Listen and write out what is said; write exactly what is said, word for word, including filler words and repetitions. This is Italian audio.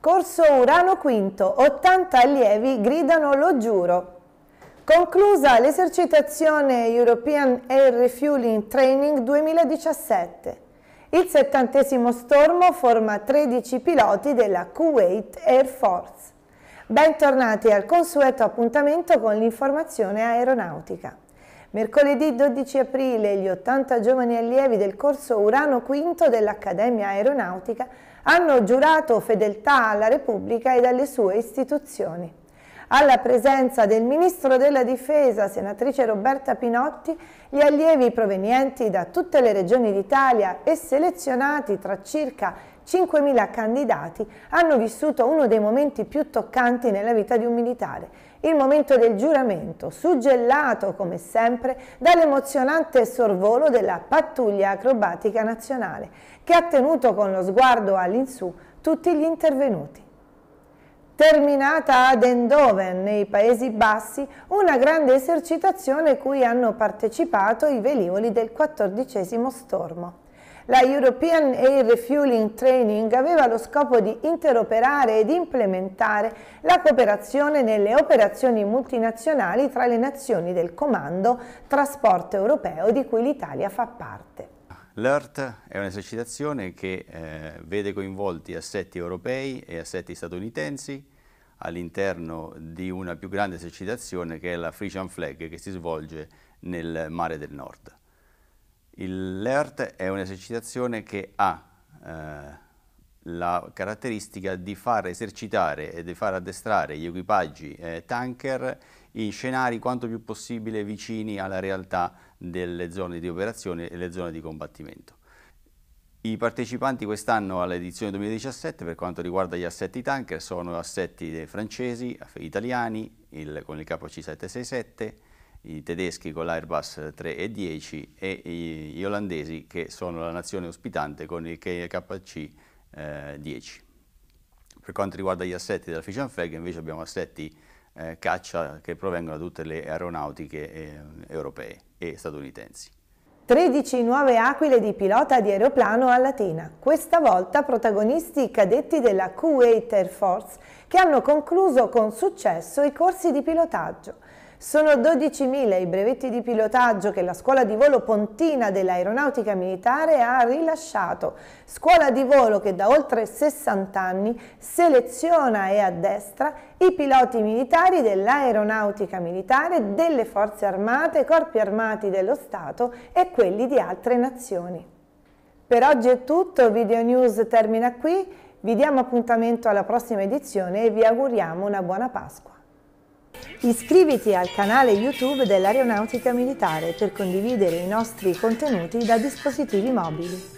Corso Urano V, ottanta allievi gridano lo giuro. Conclusa l'esercitazione European Air Refueling Training duemiladiciassette. Il settantesimo Stormo forma tredici piloti della Kuwait Air Force. Bentornati al consueto appuntamento con l'informazione aeronautica. Mercoledì dodici aprile gli ottanta giovani allievi del corso Urano V dell'Accademia Aeronautica hanno giurato fedeltà alla Repubblica ed alle sue istituzioni. Alla presenza del Ministro della Difesa, senatrice Roberta Pinotti, gli allievi provenienti da tutte le regioni d'Italia e selezionati tra circa cinquemila candidati hanno vissuto uno dei momenti più toccanti nella vita di un militare, il momento del giuramento, suggellato come sempre dall'emozionante sorvolo della Pattuglia Acrobatica Nazionale, che ha tenuto con lo sguardo all'insù tutti gli intervenuti. Terminata ad Eindhoven, nei Paesi Bassi, una grande esercitazione cui hanno partecipato i velivoli del quattordicesimo Stormo. La European Air Refueling Training aveva lo scopo di interoperare ed implementare la cooperazione nelle operazioni multinazionali tra le nazioni del Comando Trasporto Europeo di cui l'Italia fa parte. L'E R T è un'esercitazione che eh, vede coinvolti assetti europei e assetti statunitensi all'interno di una più grande esercitazione che è la Frisian Flag, che si svolge nel Mare del Nord. L'E R T è un'esercitazione che ha eh, la caratteristica di far esercitare e di far addestrare gli equipaggi eh, tanker in scenari quanto più possibile vicini alla realtà delle zone di operazione e le zone di combattimento. I partecipanti quest'anno all'edizione duemiladiciassette per quanto riguarda gli assetti tanker sono assetti francesi, italiani il, con il K C settecentossessantasette, i tedeschi con l'Airbus tre e dieci e gli olandesi che sono la nazione ospitante con il K K C eh, dieci. Per quanto riguarda gli assetti della Frisian Flag invece abbiamo assetti eh, caccia che provengono da tutte le aeronautiche eh, europee e statunitensi. tredici nuove aquile di pilota di aeroplano a Latina, questa volta protagonisti i cadetti della Kuwait Air Force che hanno concluso con successo i corsi di pilotaggio. Sono dodicimila i brevetti di pilotaggio che la Scuola di Volo Pontina dell'Aeronautica Militare ha rilasciato, scuola di volo che da oltre sessanta anni seleziona e addestra i piloti militari dell'Aeronautica Militare, delle Forze Armate, Corpi Armati dello Stato e quelli di altre nazioni. Per oggi è tutto, Video News termina qui, vi diamo appuntamento alla prossima edizione e vi auguriamo una buona Pasqua. Iscriviti al canale YouTube dell'Aeronautica Militare per condividere i nostri contenuti da dispositivi mobili.